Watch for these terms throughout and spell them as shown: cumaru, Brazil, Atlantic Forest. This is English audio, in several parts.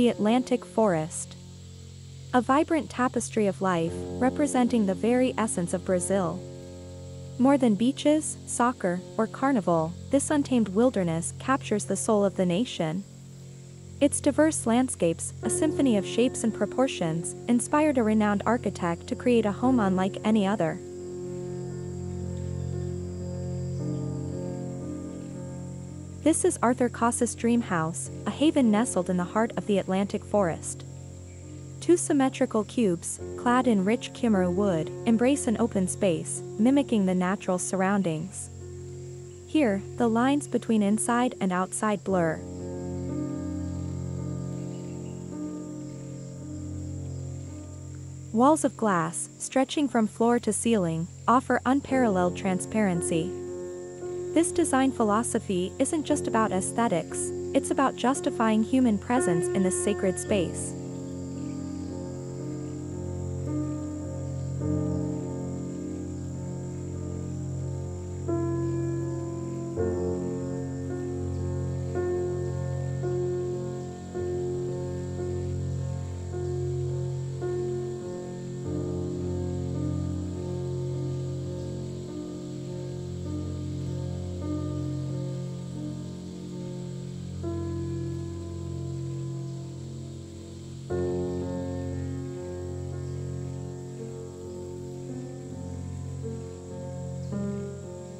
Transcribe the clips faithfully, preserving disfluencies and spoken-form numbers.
The Atlantic Forest. A vibrant tapestry of life, representing the very essence of Brazil. More than beaches, soccer, or carnival, this untamed wilderness captures the soul of the nation. Its diverse landscapes, a symphony of shapes and proportions, inspired a renowned architect to create a home unlike any other. This is Arthur Costa's dream house, a haven nestled in the heart of the Atlantic Forest. Two symmetrical cubes, clad in rich cumaru wood, embrace an open space, mimicking the natural surroundings. Here, the lines between inside and outside blur. Walls of glass, stretching from floor to ceiling, offer unparalleled transparency. This design philosophy isn't just about aesthetics, it's about justifying human presence in this sacred space.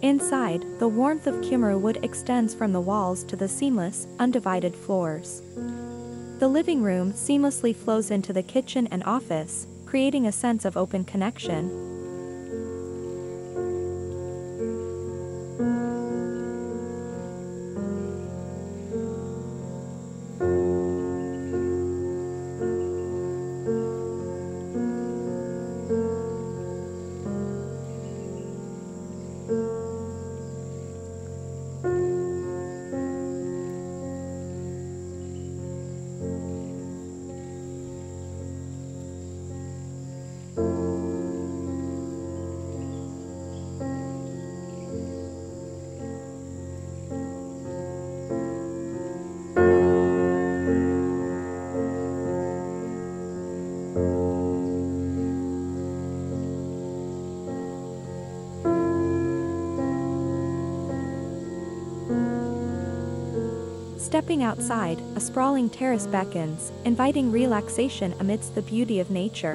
Inside, the warmth of cumaru wood extends from the walls to the seamless, undivided floors. The living room seamlessly flows into the kitchen and office, creating a sense of open connection. Stepping outside, a sprawling terrace beckons, inviting relaxation amidst the beauty of nature.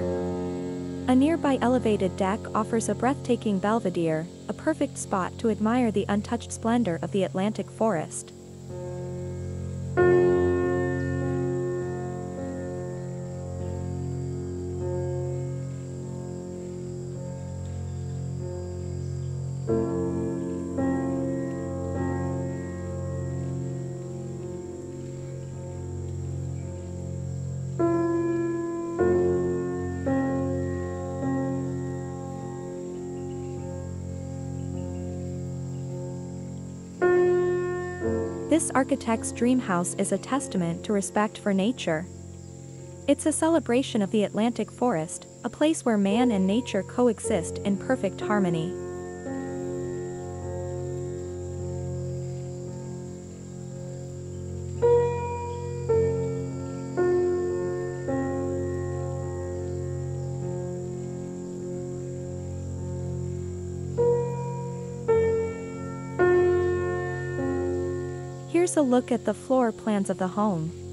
A nearby elevated deck offers a breathtaking belvedere, a perfect spot to admire the untouched splendor of the Atlantic Forest. This architect's dream house is a testament to respect for nature. It's a celebration of the Atlantic Forest, a place where man and nature coexist in perfect harmony. Here's a look at the floor plans of the home.